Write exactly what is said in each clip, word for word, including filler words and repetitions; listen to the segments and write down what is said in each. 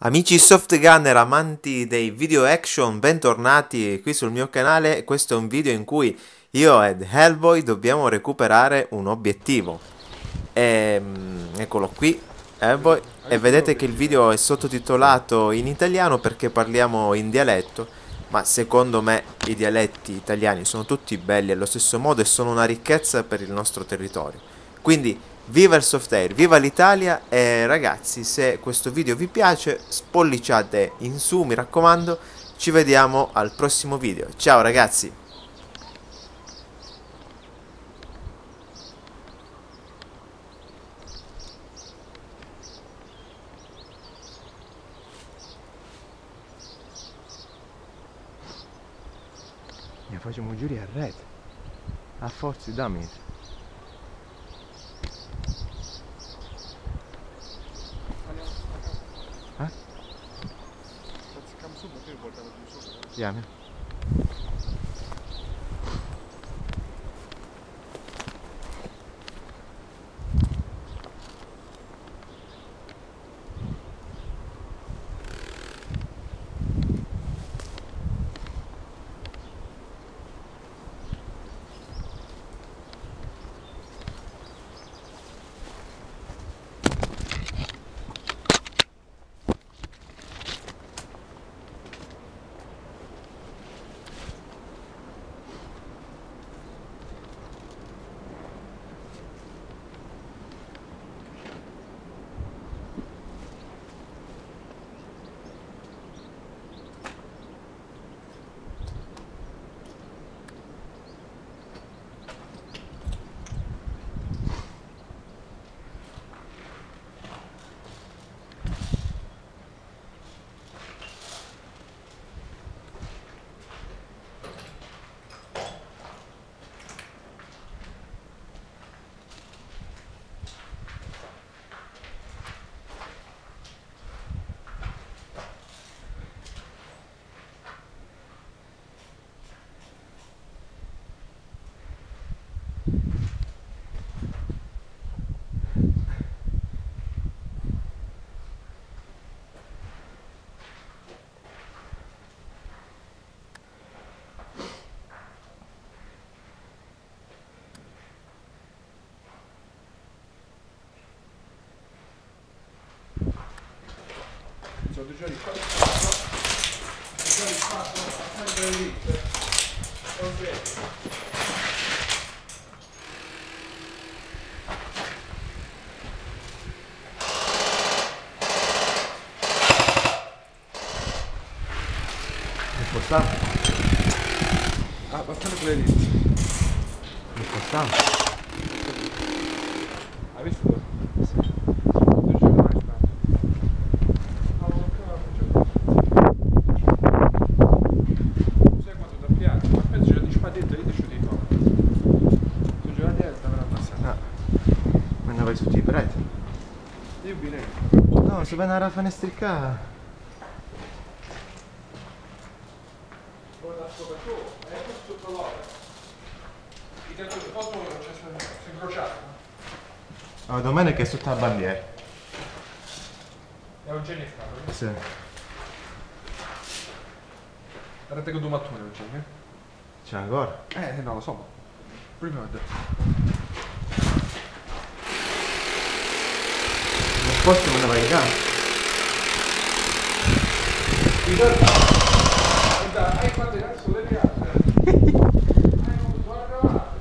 Amici softgunner, amanti dei video action, bentornati qui sul mio canale. Questo è un video in cui io ed Hellboy dobbiamo recuperare un obiettivo. E, eccolo qui, Hellboy. E vedete che il video è sottotitolato in italiano perché parliamo in dialetto, ma secondo me i dialetti italiani sono tutti belli allo stesso modo e sono una ricchezza per il nostro territorio. Quindi viva il soft air, viva l'Italia, e ragazzi, se questo video vi piace spolliciate in su, mi raccomando. Ci vediamo al prossimo video, ciao ragazzi! Ne facciamo giuri a rete, a forza di dammi. Yeah, man. Sono già rifatto, sono già rifatto, sono sempre lì, sono sempre lì. Se vai na rafa nestricar. Vou dar sua cachorro, é que eu coloco. E dentro do foto non c'è se incrociato. Ah, domani che è sotto la bandiera. È un genio stato. Sì. Guardate che due mattone non c'è, eh? C'è ancora? Eh, no, lo so. Prima ho detto. Forse me ne vai in campo. Guarda, hai quante cazzo le piante? Hai avuto una cavata.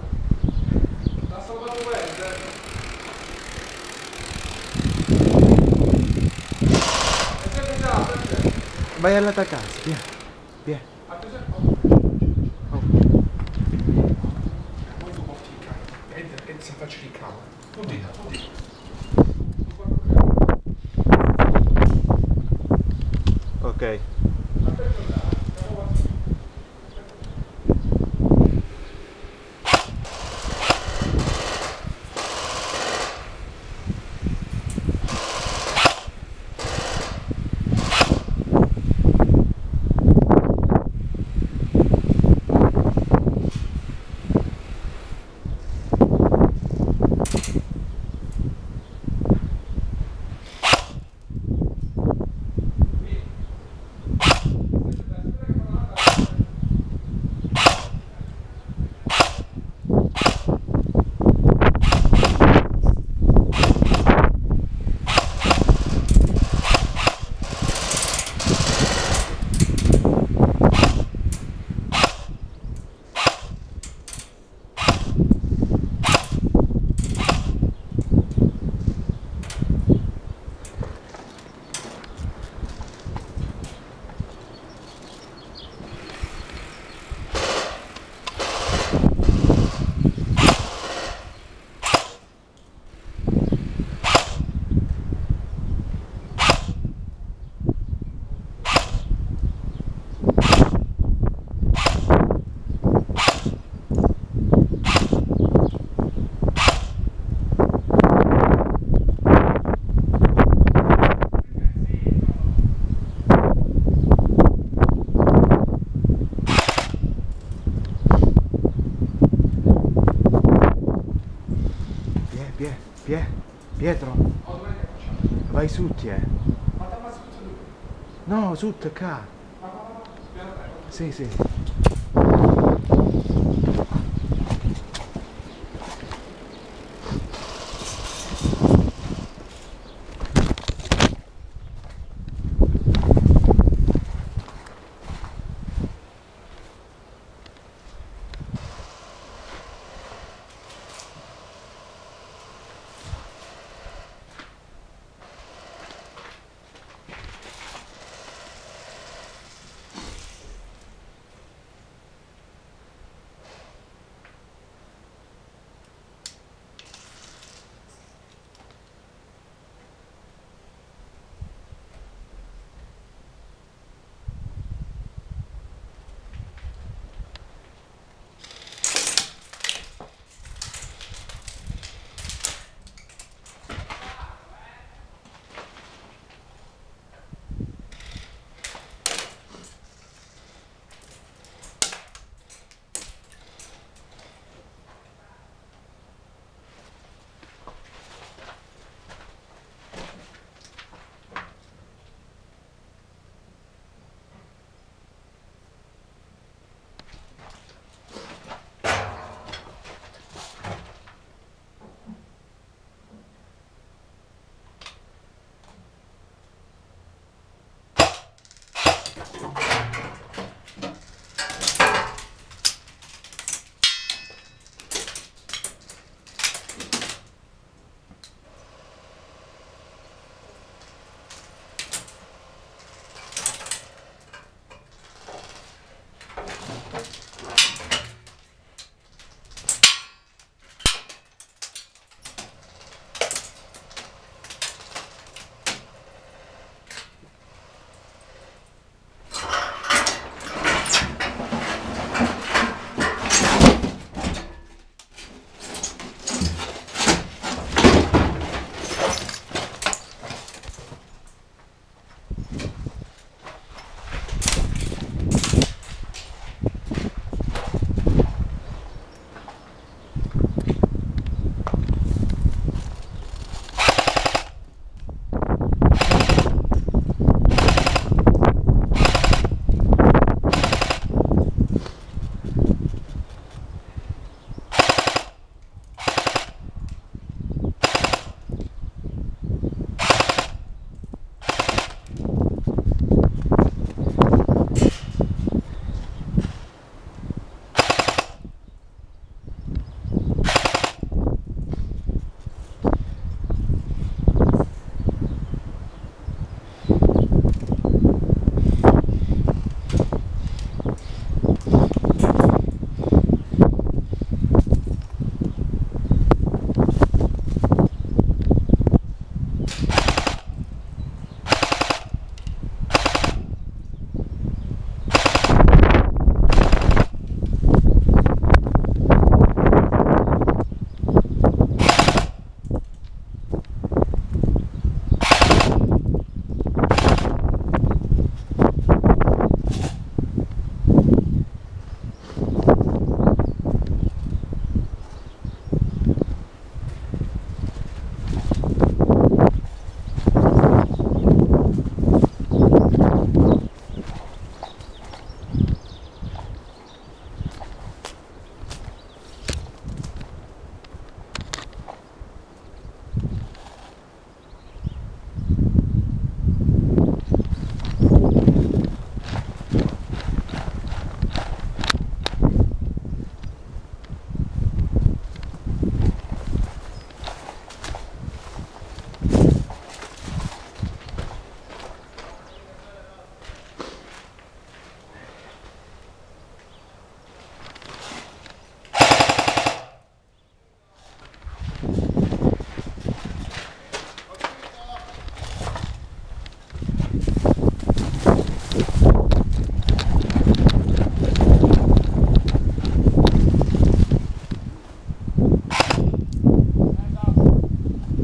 L'ha salvato bene. È sempre già, perché? Vai all'attaccarsi, via. Via. Oh. Poi tu porti il cane. Entra e si faccia il cane. Puntita, puntita. Okay. suttie. Ma tam sutto lui? No, sutto qua. Ma qua? Sì, sì.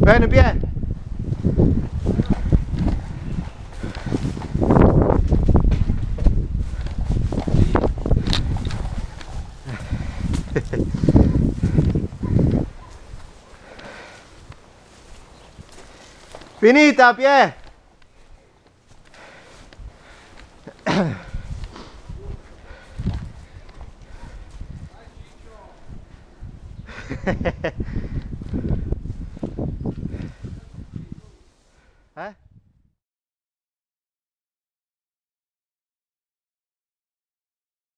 Bene, bene. Finita, pie! Huh?